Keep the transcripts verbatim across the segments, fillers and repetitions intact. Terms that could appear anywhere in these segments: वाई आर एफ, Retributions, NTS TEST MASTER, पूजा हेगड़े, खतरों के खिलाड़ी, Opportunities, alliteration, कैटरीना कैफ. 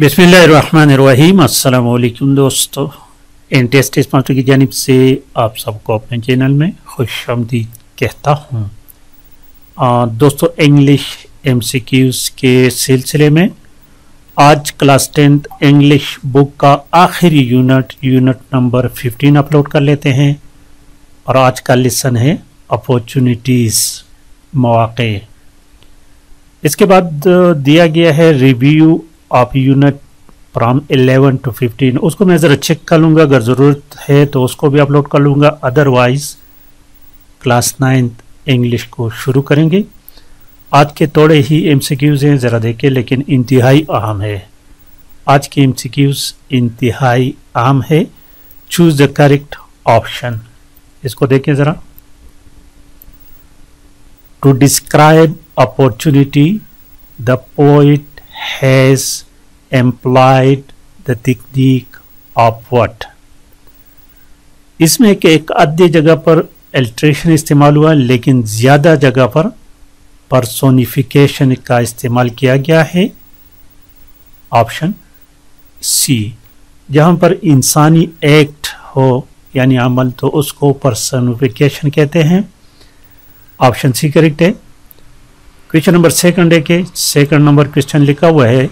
बिस्मिल्लाहिर्रहमानिर्रहीम अस्सलाम वालेकुम दोस्तों, एनटीएस टेस्ट मास्टर की जानिब से आप सबको अपने चैनल में खुशामदीद कहता हूँ। दोस्तों, इंग्लिश एमसीक्यूज़ के सिलसिले में आज क्लास टेंथ इंग्लिश बुक का आखिरी unit unit number fifteen upload कर लेते हैं। और आज का लेसन है अपॉर्चुनिटीज़, मौक़े। इसके बाद दिया गया है रिव्यू आप unit from eleven to fifteen. उसको मैं ज़रा चेक कर लूँगा, अगर ज़रूरत है तो उसको भी अपलोड कर लूँगा, अदरवाइज़ क्लास नाइन्थ इंग्लिश को शुरू करेंगे। आज के थोड़े ही एमसीक्यूज़ हैं, ज़रा देखें, लेकिन इंतहाई अहम है। आज के एमसीक्यूज़ इंतहाई अहम है। चूज़ द करेक्ट ऑप्शन, इसको देखें ज़रा। To describe opportunity the poet has employed the technique of what? इसमें एक आधी जगह पर अल्ट्रेशन इस्तेमाल हुआ, लेकिन ज़्यादा जगह पर पर्सोनिफिकेशन का इस्तेमाल किया गया है, ऑप्शन सी। जहाँ पर इंसानी एक्ट हो यानी अमल, तो उसको पर्सोनिफिकेशन कहते हैं, ऑप्शन सी करेक्ट है। क्वेश्चन नंबर सेकंड है के सेकंड नंबर क्वेश्चन लिखा हुआ है,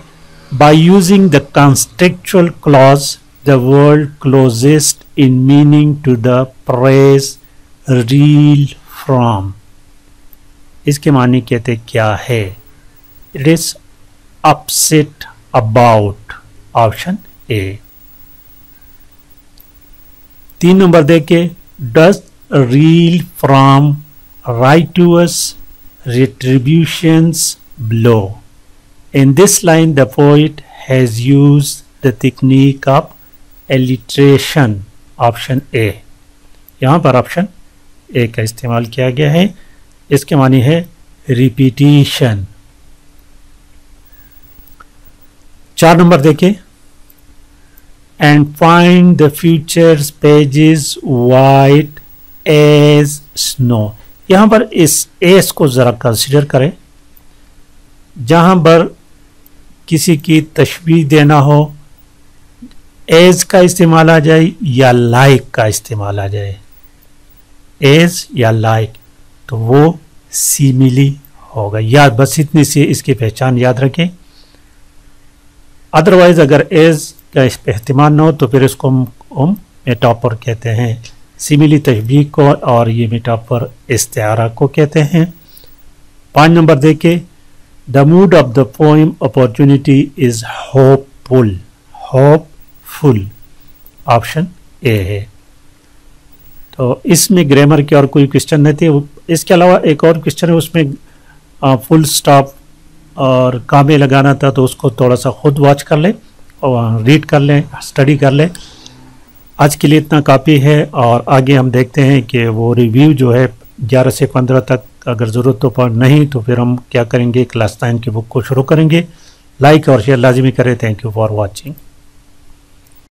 by using the contextual clause the word closest in meaning to the phrase reel from, इसके माने कहते क्या है? It is upset about, option A. तीन नंबर देखे, does reel from righteous Retributions blow. In this line, the poet has used the technique of alliteration, option A. यहाँ पर option A का इस्तेमाल किया गया है, इसके मानी है repetition। चार नंबर देखें, and find the future's pages white as snow. यहाँ पर इस एस को ज़रा कंसिडर करें, जहाँ पर किसी की तशबीह देना हो एज का इस्तेमाल आ जाए या लाइक का इस्तेमाल आ जाए, एज या लाइक, तो वो सिमिली होगा। याद बस इतनी सी इसकी पहचान याद रखें, अदरवाइज अगर एज का इस्तेमाल ना हो तो फिर इसको हम मेटाफर कहते हैं, सिमिली तशबीह को, और ये मेटाफर इस्तिआरा को कहते हैं। पाँच नंबर देखे, the mood of the poem opportunity is hopeful, hopeful, option A है। तो इसमें ग्रामर के और कोई क्वेश्चन नहीं थे। इसके अलावा एक और क्वेश्चन है, उसमें फुल स्टॉप और कामे लगाना था, तो उसको थोड़ा सा खुद वॉच कर लें और रीड कर लें, स्टडी कर लें। आज के लिए इतना काफ़ी है, और आगे हम देखते हैं कि वो रिव्यू जो है ग्यारह से पंद्रह तक, अगर ज़रूरत तो पड़ नहीं तो फिर हम क्या करेंगे, क्लास नाइन की बुक को शुरू करेंगे। लाइक और शेयर लाजमी करें। Thank you for watching.